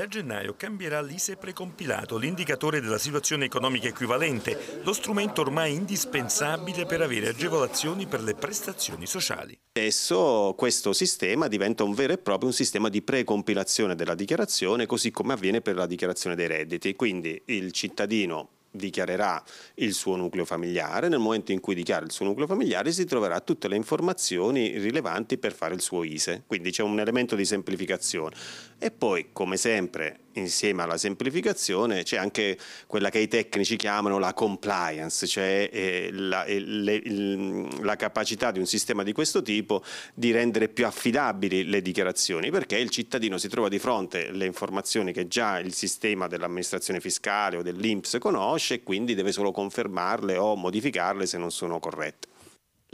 Da gennaio cambierà l'ISE precompilato, l'indicatore della situazione economica equivalente, lo strumento ormai indispensabile per avere agevolazioni per le prestazioni sociali. Adesso questo sistema diventa un vero e proprio un sistema di precompilazione della dichiarazione, così come avviene per la dichiarazione dei redditi, quindi il cittadino dichiarerà il suo nucleo familiare, nel momento in cui dichiara il suo nucleo familiare si troverà tutte le informazioni rilevanti per fare il suo ISE, quindi c'è un elemento di semplificazione. E poi, come sempre, insieme alla semplificazione c'è anche quella che i tecnici chiamano la compliance, cioè la capacità di un sistema di questo tipo di rendere più affidabili le dichiarazioni, perché il cittadino si trova di fronte alle informazioni che già il sistema dell'amministrazione fiscale o dell'INPS conosce e quindi deve solo confermarle o modificarle se non sono corrette.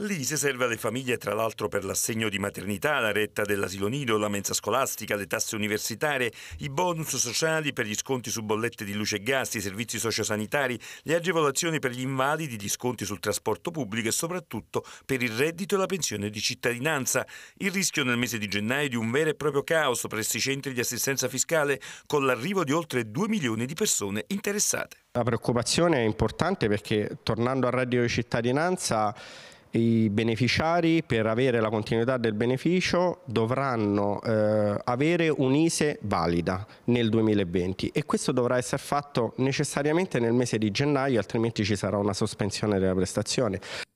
L'ISE serve alle famiglie tra l'altro per l'assegno di maternità, la retta dell'asilo nido, la mensa scolastica, le tasse universitarie, i bonus sociali per gli sconti su bollette di luce e gas, i servizi sociosanitari, le agevolazioni per gli invalidi, gli sconti sul trasporto pubblico e soprattutto per il reddito e la pensione di cittadinanza. Il rischio nel mese di gennaio di un vero e proprio caos presso i centri di assistenza fiscale con l'arrivo di oltre 2 milioni di persone interessate. La preoccupazione è importante perché tornando al reddito di cittadinanza i beneficiari per avere la continuità del beneficio dovranno avere un'ISE valida nel 2020 e questo dovrà essere fatto necessariamente nel mese di gennaio, altrimenti ci sarà una sospensione della prestazione.